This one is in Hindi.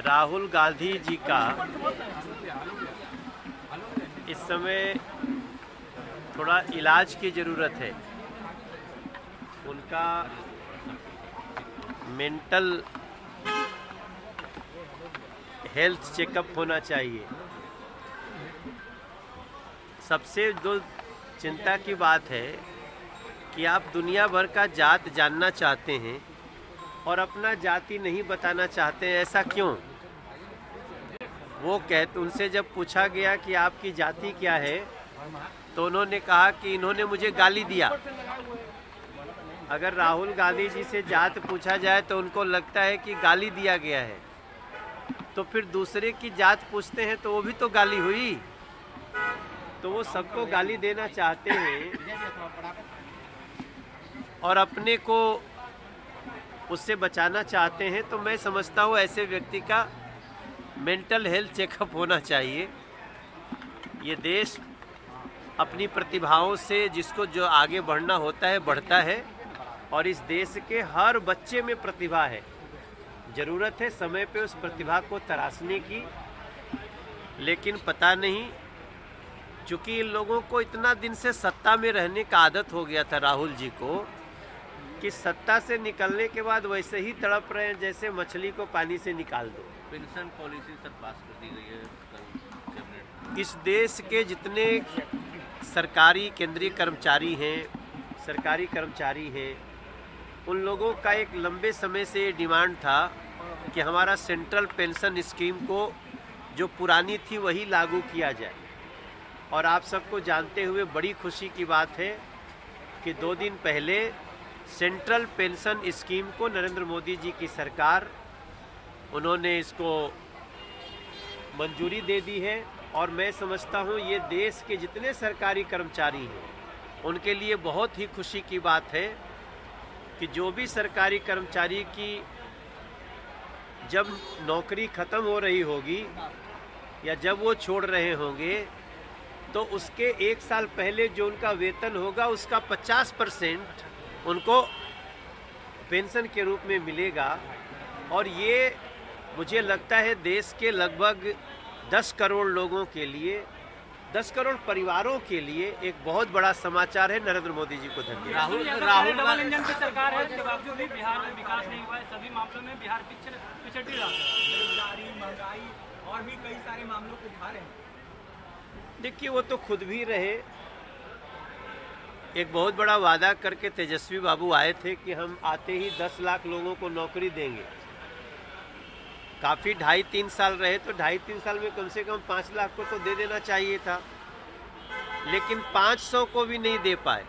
राहुल गांधी जी का इस समय थोड़ा इलाज की ज़रूरत है। उनका मेंटल हेल्थ चेकअप होना चाहिए। सबसे दो चिंता की बात है कि आप दुनिया भर का जात जानना चाहते हैं और अपना जाति नहीं बताना चाहते हैं, ऐसा क्यों? वो कहते, उनसे जब पूछा गया कि आपकी जाति क्या है तो उन्होंने कहा कि इन्होंने मुझे गाली दिया। अगर राहुल गांधी जी से जात पूछा जाए तो उनको लगता है कि गाली दिया गया है, तो फिर दूसरे की जात पूछते हैं तो वो भी तो गाली हुई। तो वो सबको गाली देना चाहते हैं और अपने को उससे बचाना चाहते हैं। तो मैं समझता हूँ ऐसे व्यक्ति का मेंटल हेल्थ चेकअप होना चाहिए। ये देश अपनी प्रतिभाओं से जिसको जो आगे बढ़ना होता है बढ़ता है, और इस देश के हर बच्चे में प्रतिभा है। ज़रूरत है समय पे उस प्रतिभा को तराशने की, लेकिन पता नहीं, चूँकि इन लोगों को इतना दिन से सत्ता में रहने का आदत हो गया था राहुल जी को, कि सत्ता से निकलने के बाद वैसे ही तड़प रहे हैं जैसे मछली को पानी से निकाल दो। पेंशन पॉलिसी सब पास कर दी गई है। इस देश के जितने सरकारी केंद्रीय कर्मचारी हैं, उन लोगों का एक लंबे समय से ये डिमांड था कि हमारा सेंट्रल पेंशन स्कीम को जो पुरानी थी वही लागू किया जाए। और आप सबको जानते हुए बड़ी खुशी की बात है कि 2 दिन पहले सेंट्रल पेंशन स्कीम को नरेंद्र मोदी जी की सरकार, उन्होंने इसको मंजूरी दे दी है। और मैं समझता हूँ ये देश के जितने सरकारी कर्मचारी हैं उनके लिए बहुत ही खुशी की बात है कि जो भी सरकारी कर्मचारी की जब नौकरी ख़त्म हो रही होगी या जब वो छोड़ रहे होंगे तो उसके 1 साल पहले जो उनका वेतन होगा उसका 50% उनको पेंशन के रूप में मिलेगा। और ये मुझे लगता है देश के लगभग 10 करोड़ लोगों के लिए, 10 करोड़ परिवारों के लिए एक बहुत बड़ा समाचार है। नरेंद्र मोदी जी को धन्यवाद। राहुल इंजन की सरकार है, बावजूद भी बिहार में विकास नहीं हुआ है। सभी मामलों में बिहार पिछड़ रहा है। बेरोजगारी, महंगाई और भी कई सारे मामलों को उठा रहे हैं। देखिए, वो तो खुद भी रहे, एक बहुत बड़ा वादा करके तेजस्वी बाबू आए थे कि हम आते ही 10 लाख लोगों को नौकरी देंगे। काफ़ी 2.5-3 साल रहे, तो 2.5-3 साल में कम से कम 5 लाख को तो दे देना चाहिए था, लेकिन 500 को भी नहीं दे पाए।